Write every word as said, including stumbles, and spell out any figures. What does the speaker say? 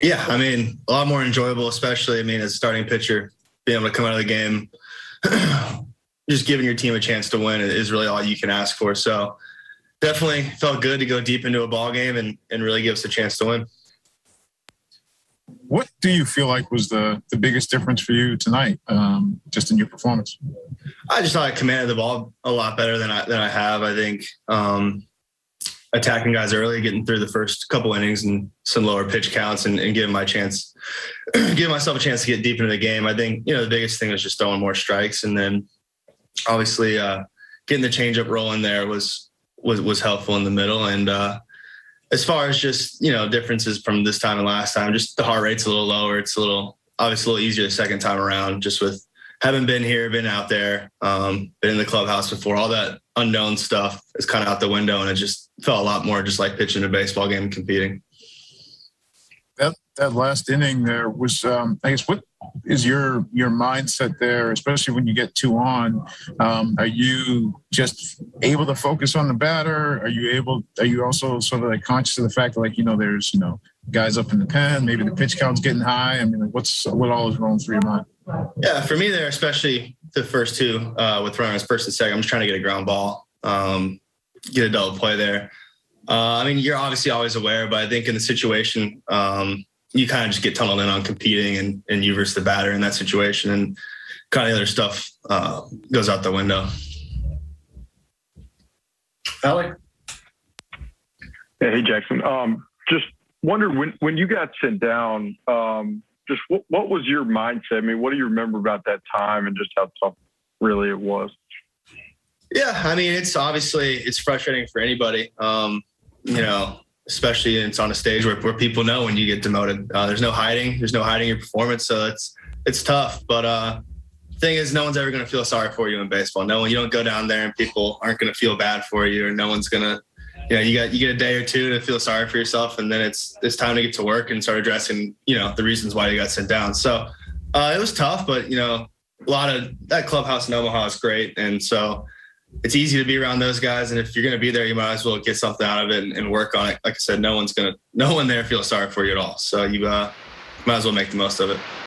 Yeah, I mean, a lot more enjoyable, especially, I mean, as a starting pitcher, being able to come out of the game, just giving your team a chance to win is really all you can ask for. So definitely felt good to go deep into a ball game and, and really give us a chance to win. What do you feel like was the, the biggest difference for you tonight, um, just in your performance? I just thought I commanded the ball a lot better than I than I have. I think um, attacking guys early, getting through the first couple innings and some lower pitch counts, and, and giving my chance, giving myself a chance to get deep into the game. I think you know the biggest thing was just throwing more strikes, and then obviously uh, getting the changeup rolling there was was was helpful in the middle. And uh, as far as just, you know, differences from this time and last time, just the heart rate's a little lower. It's a little, obviously a little easier the second time around, just with having been here, been out there, um, been in the clubhouse before. All that unknown stuff is kind of out the window, and it just felt a lot more just like pitching a baseball game and competing. That that last inning there was, um, I guess, what is your your mindset there, especially when you get two on? Um, are you just able to focus on the batter? Are you able? Are you also sort of like conscious of the fact that, like, you know, there's, you know, guys up in the pen, maybe the pitch count's getting high? I mean, like, what's what all is rolling through your mind? Yeah, for me there, especially the first two uh, with runners first and second, I'm just trying to get a ground ball, um, get a double play there. Uh, I mean, you're obviously always aware, but I think in the situation, um, you kind of just get tunneled in on competing and, and you versus the batter in that situation, and kind of the other stuff uh, goes out the window. Alec? Yeah, hey, Jackson. Um, just wondered when, when you got sent down, um, just what, what was your mindset? I mean, what do you remember about that time and just how tough really it was? Yeah, I mean, it's obviously it's frustrating for anybody. Um, you know, especially it's on a stage where, where people know when you get demoted, uh, there's no hiding, there's no hiding your performance. So it's, it's tough, but uh thing is, no one's ever going to feel sorry for you in baseball. No one, you don't go down there and people aren't going to feel bad for you, or no one's going to, you know, you got, you get a day or two to feel sorry for yourself. And then it's, it's time to get to work and start addressing, you know, the reasons why you got sent down. So uh it was tough, but you know, a lot of that clubhouse in Omaha is great. And so it's easy to be around those guys, and if you're going to be there, you might as well get something out of it and, and work on it. Like I said, no one's going to, no one there feels sorry for you at all. So you uh, might as well make the most of it.